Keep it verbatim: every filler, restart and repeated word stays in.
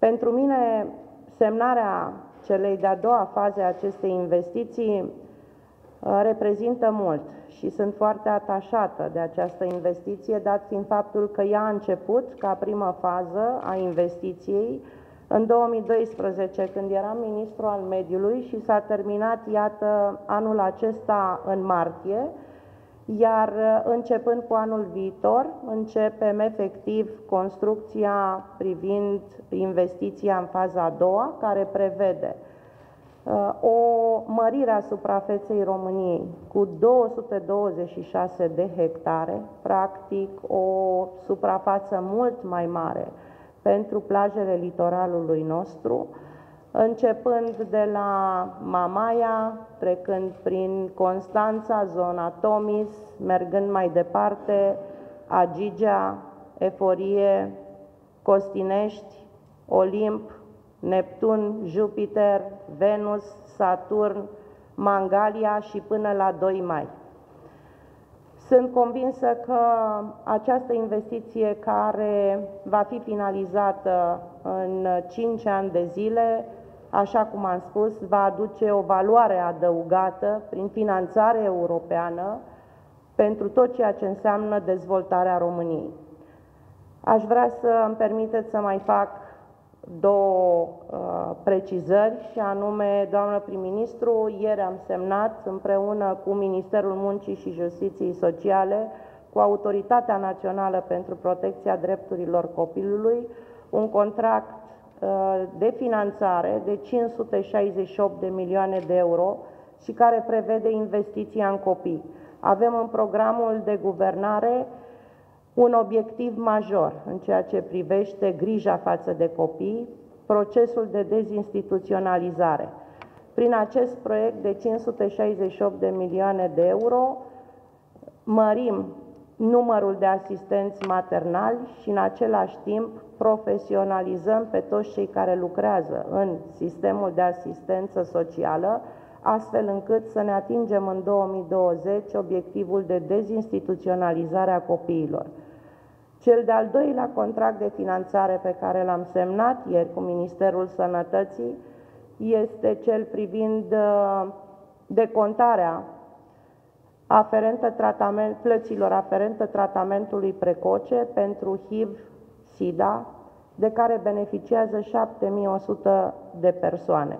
Pentru mine, semnarea celei de-a doua faze a acestei investiții reprezintă mult și sunt foarte atașată de această investiție, dat fiind faptul că ea a început ca primă fază a investiției în două mii doisprezece, când eram ministru al mediului, și s-a terminat, iată, anul acesta în martie, iar începând cu anul viitor, începem efectiv construcția privind investiția în faza a doua, care prevede o mărire a suprafeței României cu două sute douăzeci și șase de hectare, practic o suprafață mult mai mare pentru plajele litoralului nostru, începând de la Mamaia, trecând prin Constanța, zona Tomis, mergând mai departe, Agigea, Eforie, Costinești, Olimp, Neptun, Jupiter, Venus, Saturn, Mangalia și până la doi mai. Sunt convinsă că această investiție, care va fi finalizată în cinci ani de zile, așa cum am spus, va aduce o valoare adăugată prin finanțare europeană pentru tot ceea ce înseamnă dezvoltarea României. Aș vrea să îmi permiteți să mai fac două uh, precizări, și anume, doamnă prim-ministru, ieri am semnat împreună cu Ministerul Muncii și Justiției Sociale, cu Autoritatea Națională pentru Protecția Drepturilor Copilului, un contract uh, de finanțare de cinci sute șaizeci și opt de milioane de euro și care prevede investiția în copii. Avem în programul de guvernare un obiectiv major în ceea ce privește grija față de copii, procesul de dezinstituționalizare. Prin acest proiect de cinci sute șaizeci și opt de milioane de euro, mărim numărul de asistenți maternali și, în același timp, profesionalizăm pe toți cei care lucrează în sistemul de asistență socială, astfel încât să ne atingem în două mii douăzeci obiectivul de dezinstituționalizare a copiilor. Cel de-al doilea contract de finanțare pe care l-am semnat ieri cu Ministerul Sănătății este cel privind decontarea aferentă tratament, plăților aferentă tratamentului precoce pentru H I V SIDA, de care beneficiază șapte mii o sută de persoane.